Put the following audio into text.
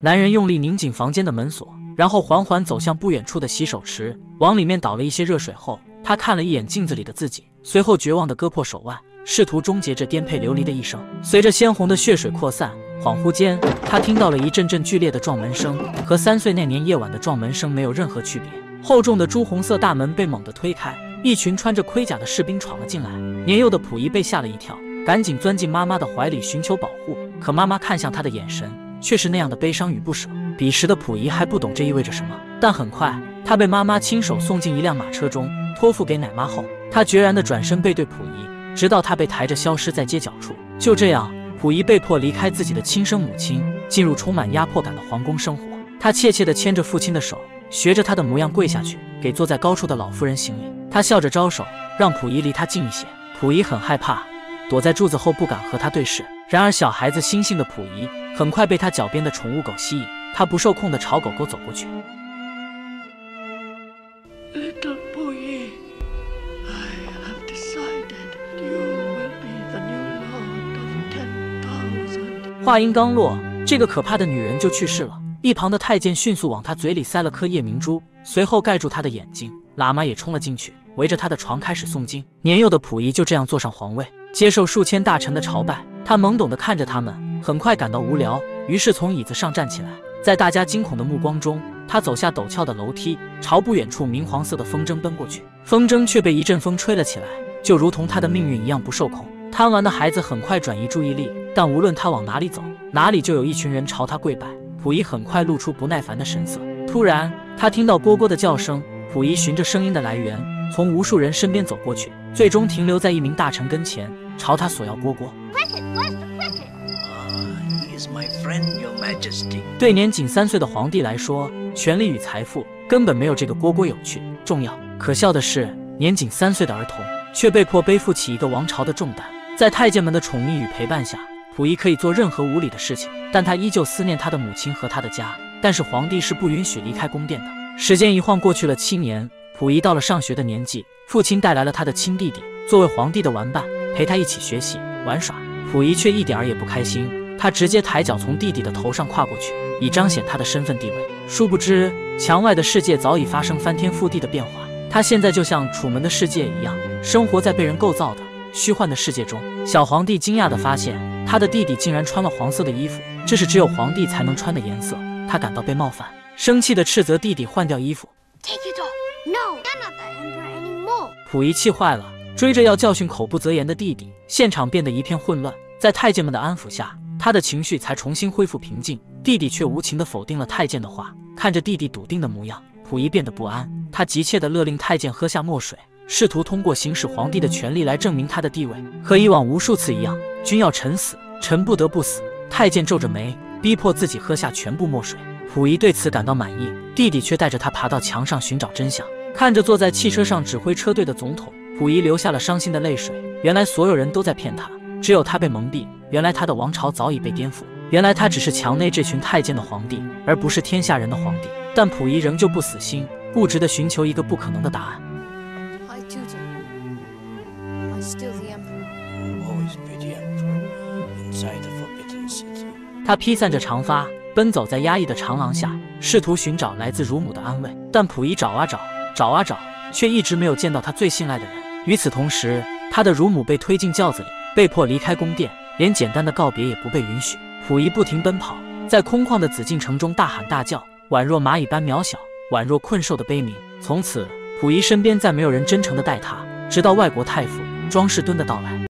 男人用力拧紧房间的门锁，然后缓缓走向不远处的洗手池，往里面倒了一些热水后，他看了一眼镜子里的自己，随后绝望地割破手腕，试图终结这颠沛流离的一生。随着鲜红的血水扩散，恍惚间，他听到了一阵阵剧烈的撞门声，和3岁那年夜晚的撞门声没有任何区别。厚重的朱红色大门被猛地推开，一群穿着盔甲的士兵闯了进来。年幼的溥仪被吓了一跳，赶紧钻进妈妈的怀里寻求保护，可妈妈看向他的眼神却是那样的悲伤与不舍。彼时的溥仪还不懂这意味着什么，但很快他被妈妈亲手送进一辆马车中，托付给奶妈后，他决然地转身背对溥仪，直到他被抬着消失在街角处。就这样，溥仪被迫离开自己的亲生母亲，进入充满压迫感的皇宫生活。他怯怯地牵着父亲的手，学着他的模样跪下去，给坐在高处的老夫人行礼。他笑着招手，让溥仪离他近一些。溥仪很害怕，躲在柱子后不敢和他对视。然而小孩子心性的溥仪很快被他脚边的宠物狗吸引，他不受控地朝狗狗走过去。话音刚落，这个可怕的女人就去世了。一旁的太监迅速往她嘴里塞了颗夜明珠，随后盖住她的眼睛。喇嘛也冲了进去，围着她的床开始诵经。年幼的溥仪就这样坐上皇位，接受数千大臣的朝拜。他懵懂地看着他们，很快感到无聊，于是从椅子上站起来。在大家惊恐的目光中，他走下陡峭的楼梯，朝不远处明黄色的风筝奔过去。风筝却被一阵风吹了起来，就如同他的命运一样不受控。贪玩的孩子很快转移注意力，但无论他往哪里走，哪里就有一群人朝他跪拜。溥仪很快露出不耐烦的神色。突然，他听到蝈蝈的叫声。溥仪循着声音的来源，从无数人身边走过去，最终停留在一名大臣跟前，朝他索要蝈蝈。对年仅3岁的皇帝来说，权力与财富根本没有这个蝈蝈有趣、重要。可笑的是，年仅3岁的儿童却被迫背负起一个王朝的重担。在太监们的宠溺与陪伴下，溥仪可以做任何无理的事情，但他依旧思念他的母亲和他的家。但是皇帝是不允许离开宫殿的。时间一晃过去了7年，溥仪到了上学的年纪，父亲带来了他的亲弟弟，作为皇帝的玩伴，陪他一起学习玩耍。溥仪却一点儿也不开心，他直接抬脚从弟弟的头上跨过去，以彰显他的身份地位。殊不知，墙外的世界早已发生翻天覆地的变化。他现在就像楚门的世界一样，生活在被人构造的虚幻的世界中。小皇帝惊讶地发现，他的弟弟竟然穿了黄色的衣服，这是只有皇帝才能穿的颜色。他感到被冒犯，生气地斥责弟弟换掉衣服。溥仪气坏了，追着要教训口不择言的弟弟，现场变得一片混乱。在太监们的安抚下，他的情绪才重新恢复平静。弟弟却无情地否定了太监的话。看着弟弟笃定的模样，溥仪变得不安，他急切地勒令太监喝下墨水，试图通过行使皇帝的权力来证明他的地位。和以往无数次一样，君要臣死，臣不得不死。太监皱着眉，逼迫自己喝下全部墨水。溥仪对此感到满意，弟弟却带着他爬到墙上寻找真相。看着坐在汽车上指挥车队的总统，溥仪流下了伤心的泪水。原来所有人都在骗他，只有他被蒙蔽。原来他的王朝早已被颠覆，原来他只是墙内这群太监的皇帝，而不是天下人的皇帝。但溥仪仍旧不死心，固执地寻求一个不可能的答案。他披散着长发，奔走在压抑的长廊下，试图寻找来自乳母的安慰。但溥仪找啊找，找啊找，却一直没有见到他最信赖的人。与此同时，他的乳母被推进轿子里，被迫离开宫殿，连简单的告别也不被允许。溥仪不停奔跑，在空旷的紫禁城中大喊大叫，宛若蚂蚁般渺小，宛若困兽的悲鸣。从此，溥仪身边再没有人真诚地待他，直到外国太傅庄士敦的到来。